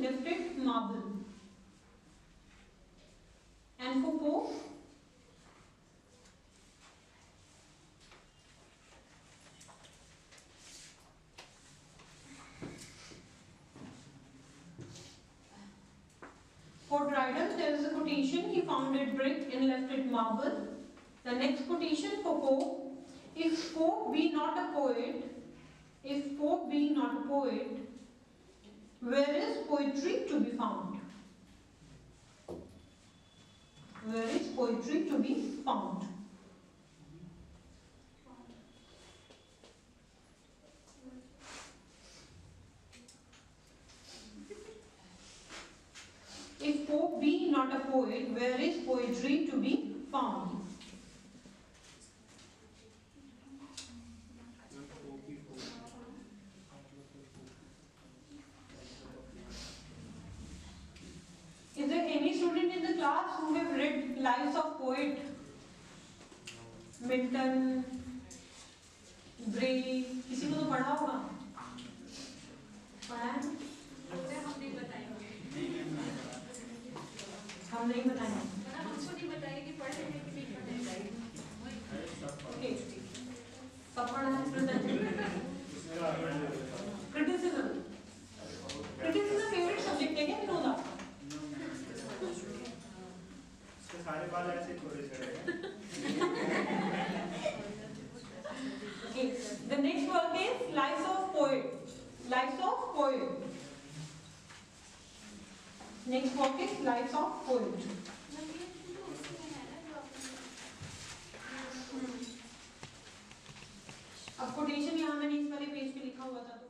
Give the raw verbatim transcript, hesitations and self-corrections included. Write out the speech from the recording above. lifted marble. And for Pope, for Dryden, there is a quotation, he founded brick and left it marble. The next quotation for Pope, if Pope be not a poet, if Pope be not a poet, where is poetry to be found? Where is poetry to be found? If Pope be not a poet, where is poetry to be found? Is there any student in the class who have read Lives of Poets, Milton, Gray? किसी को तो पढ़ा होगा? पढ़ा है? हम नहीं बताएंगे। हम नहीं बताएंगे। हमको नहीं बताएंगे कि पढ़े हैं कि नहीं पढ़े हैं। सब पढ़ा है project. Criticism. Criticism is a favorite subject है क्या नो दा? इसके सारे बाल ऐसे कोरे चढ़े हैं। The next work is Lives of Poets. Lives of Poets. Next work is Lives of Poets. अब quotation यहाँ मैंने इस वाले पेज पे लिखा हुआ था।